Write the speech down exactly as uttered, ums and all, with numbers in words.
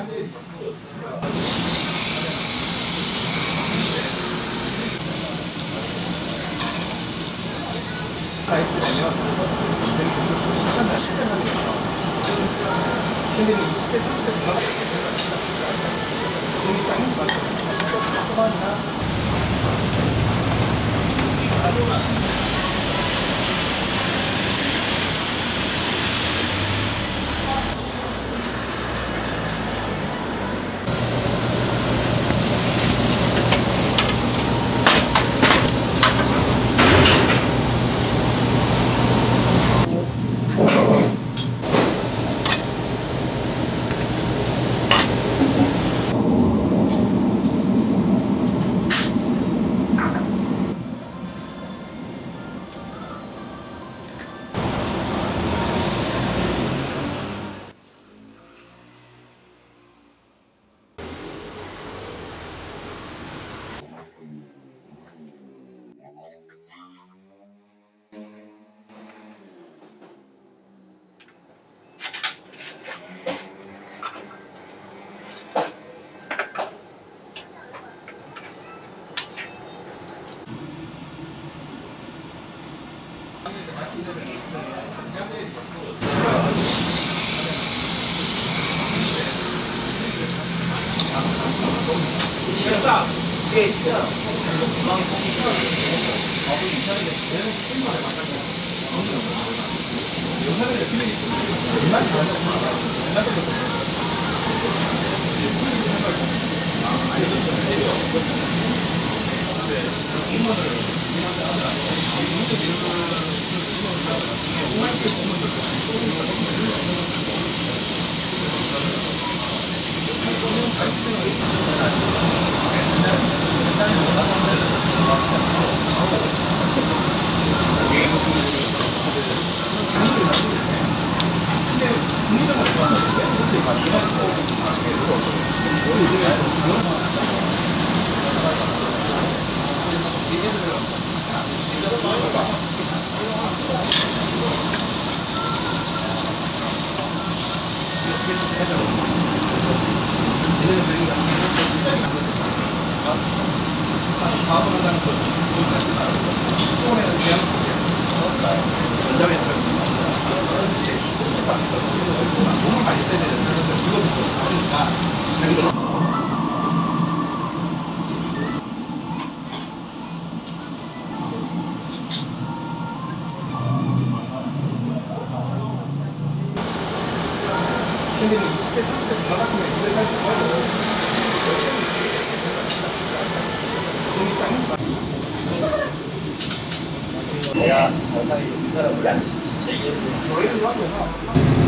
はい。いや、そんなに言ったら無理やし、しちゃいけない。